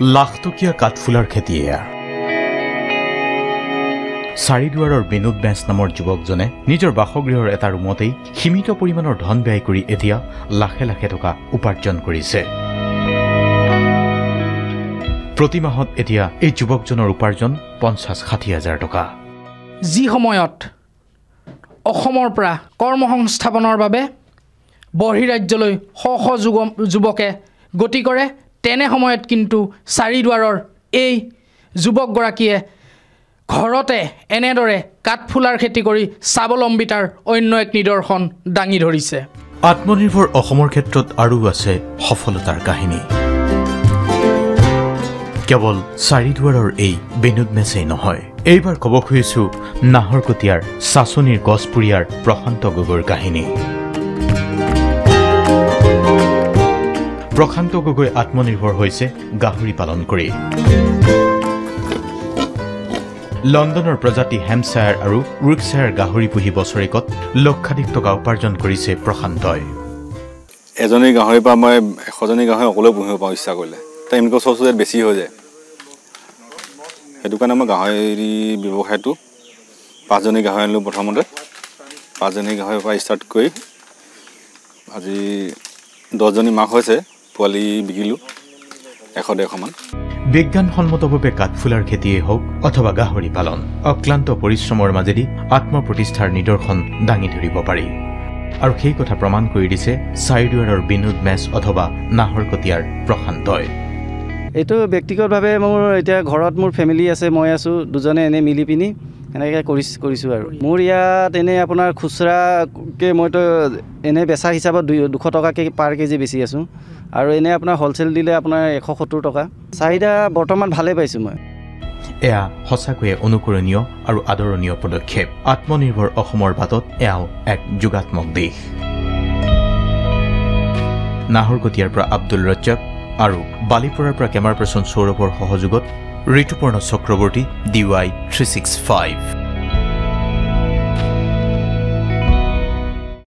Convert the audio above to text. लाखटकिया काठफुलार खेतिया सारिदुआरर बिनोद बेंच नाমৰ युवकजने নিজৰ বাসগৃহৰ এটা ৰুমতেই সীমিত পৰিমাণৰ ধন ব্যয় কৰি এতিয়া লাখে লাখে টকা উপাৰ্জন কৰিছে। প্ৰতি মাহত এতিয়া এই যুৱকজনৰ উপাৰ্জন 50-60 হাজাৰ টকা। যি সময়ত অসমৰ পৰা কৰ্ম সংস্থাপনৰ বাবে বহিৰাজ্যলৈ শ শ যুৱকে গতি কৰে, तेने समयत किन्तु सारिदुआरर एई युवकगराकीये घरते एनेदरे काठफुलार खेती करी स्वावलम्बितार अन्य एक निदर्शन दांगी धरिछे। आत्मनिर्भर असমৰ क्षेत्रत आरु आछे सफलतार काहिनी। केवल सारिदुआरर एई बिनोद मेसेई নহয়, एइबार कब खुजिछु नाहरकटियार सासनिर गसपुरियार प्रशाন্ত গগৈৰ काहिनी। प्रशाন্ত গগৈ आत्मनिर्भर হৈছে গাহৰি পালন কৰি। লণ্ডনৰ প্ৰজাতি হেমছায়াৰ আৰু ৰুকছায়াৰ গাহৰি পুহি বছৰেকত লক্ষাধিক টকা উপাৰ্জন কৰিছে প্ৰশান্তই। এজনী গাহৰি পা মই 100জনী গাহৰি অকলে পুহিব পাওঁ ইচ্ছা কৰিলে। তাই ইনকম সোৰ্স বেছি হৈ যায়। সেইটো কাৰণে মই গাহৰি ব্যৱসায়টো 5জনী গাহৰি আনিলো প্ৰথমতে। 5জনী গাহৰি পা ষ্টাৰ্ট কৰি আজি 10জনী মাক হৈছে। বিজ্ঞানসন্মতভাৱে কাঠফুলাৰ খেতিয়ে হওক অথবা গাহৰি পালন, অক্লান্ত পৰিশ্ৰমৰ মাজেদি আত্মপ্ৰতিষ্ঠাৰ নিদৰ্শন দাঙি ধৰিব পাৰি। আৰু সেই কথা প্ৰমাণ কৰি দিছে সাইডুয়াৰৰ বিনোদ মেছ অথবা নাহৰকটীয়াৰ প্ৰশান্তই। এইটো ব্যক্তিগতভাৱে মোৰ এতিয়া ঘৰত মোৰ ফ্যামিলি আছে, মই আছো, দুজনে এনে মিলি পিনি এনেকৈ কৰিছো আৰু। মোৰ ইয়াত এনে আপোনাৰ খুচৰাকে মই তো এনে বেচা হিচাপত 200 টকাকে পাৰ কেজি বেচি আছো আৰু এনে আপোনাৰ হোলসেল দিলে আপোনাৰ 170 টকা। চাহিদা বৰ্তমান ভালে পাইছো মই। এয়া হসাকুৱে অনুকৰণীয় আৰু আদৰণীয় পদক্ষেপ। আত্মনিৰ্ভৰ অসমৰ বাটত এয়াও এক যুগাত্মক দিশ। নাহৰকটীয়াৰ পৰা আব্দুল ৰজ্জাক আৰু বালিপুৰৰ পৰা কেমেৰা পাৰ্সন সৌৰভৰ সহযোগত ঋতুপৰ্ণ চক্ৰৱৰ্তী DY365।